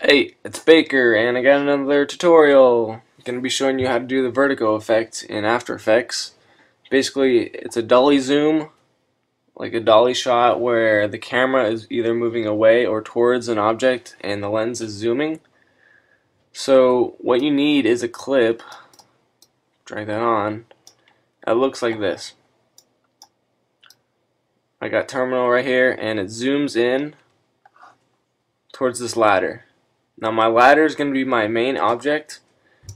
Hey, it's Baker, and I got another tutorial. I'm going to be showing you how to do the vertigo effect in After Effects. Basically, it's a dolly zoom, like a dolly shot where the camera is either moving away or towards an object and the lens is zooming. So what you need is a clip, drag that on, that looks like this. I got terminal right here, and it zooms in towards this ladder. Now my ladder is going to be my main object,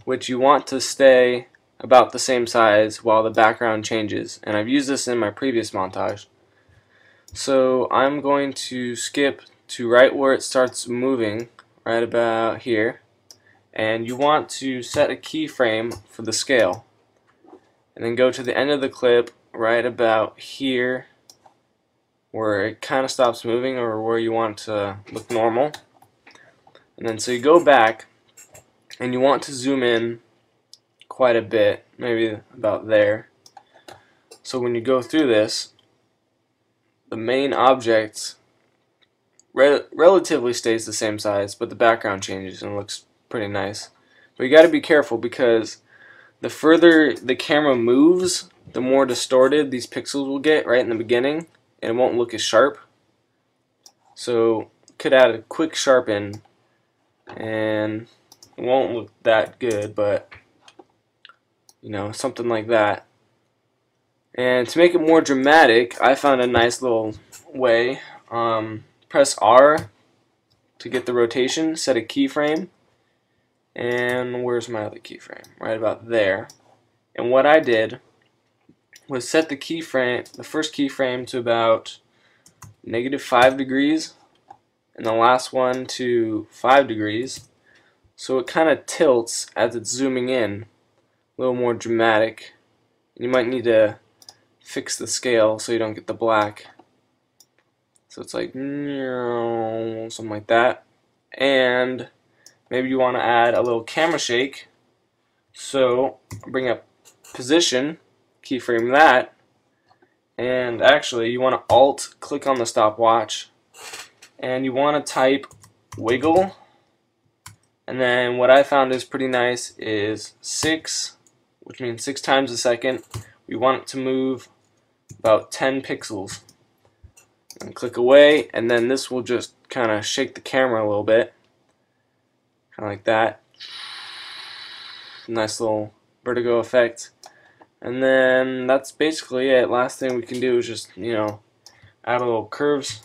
which you want to stay about the same size while the background changes, and I've used this in my previous montage. So I'm going to skip to right where it starts moving, right about here, and you want to set a keyframe for the scale and then go to the end of the clip right about here where it kind of stops moving or where you want to look normal. And then so you go back and you want to zoom in quite a bit, maybe about there. So when you go through this, the main object relatively stays the same size, but the background changes and it looks pretty nice. But you gotta be careful, because the further the camera moves, the more distorted these pixels will get right in the beginning, and it won't look as sharp. So could add a quick sharpen and it won't look that good, but you know, something like that. And to make it more dramatic, I found a nice little way. Press R to get the rotation, set a keyframe, and where's my other keyframe? Right about there. And what I did was set the keyframe, the first keyframe, to about -5 degrees and the last one to 5 degrees, so it kinda tilts as it's zooming in, a little more dramatic. You might need to fix the scale so you don't get the black, so it's like something like that. And maybe you want to add a little camera shake, so bring up position, keyframe that, and actually you want to alt click on the stopwatch and you want to type wiggle, and then what I found is pretty nice is 6, which means 6 times a second. We want it to move about 10 pixels, and click away, and then this will just kinda shake the camera a little bit, kinda like that. Nice little vertigo effect. And then that's basically it. Last thing we can do is just, you know, add a little curves,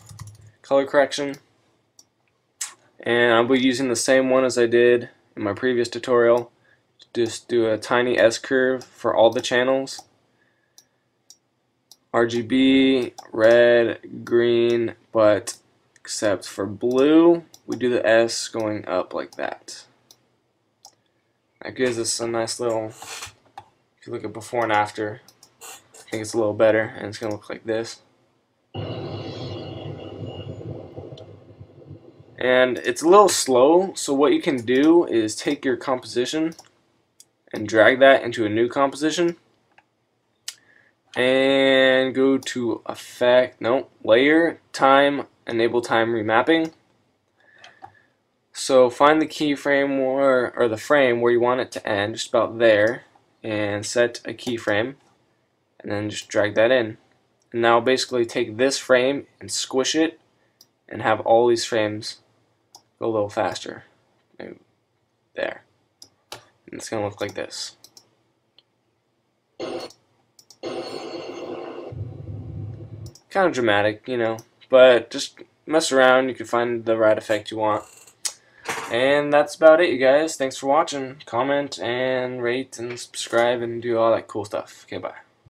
color correction. And I'll be using the same one as I did in my previous tutorial. Just do a tiny S curve for all the channels. RGB, red, green, but except for blue, we do the S going up like that. That gives us a nice little... If you look at before and after, I think it's a little better, and it's going to look like this. And it's a little slow, so what you can do is take your composition and drag that into a new composition. And go to Effect, no, Layer, Time, Enable Time Remapping. So find the keyframe or the frame where you want it to end, just about there, and set a keyframe and then just drag that in. And now basically take this frame and squish it and have all these frames go a little faster. Maybe there. And it's gonna look like this. Kind of dramatic, you know, but just mess around, you can find the right effect you want. And that's about it, you guys. Thanks for watching. Comment and rate and subscribe and do all that cool stuff. Okay, bye.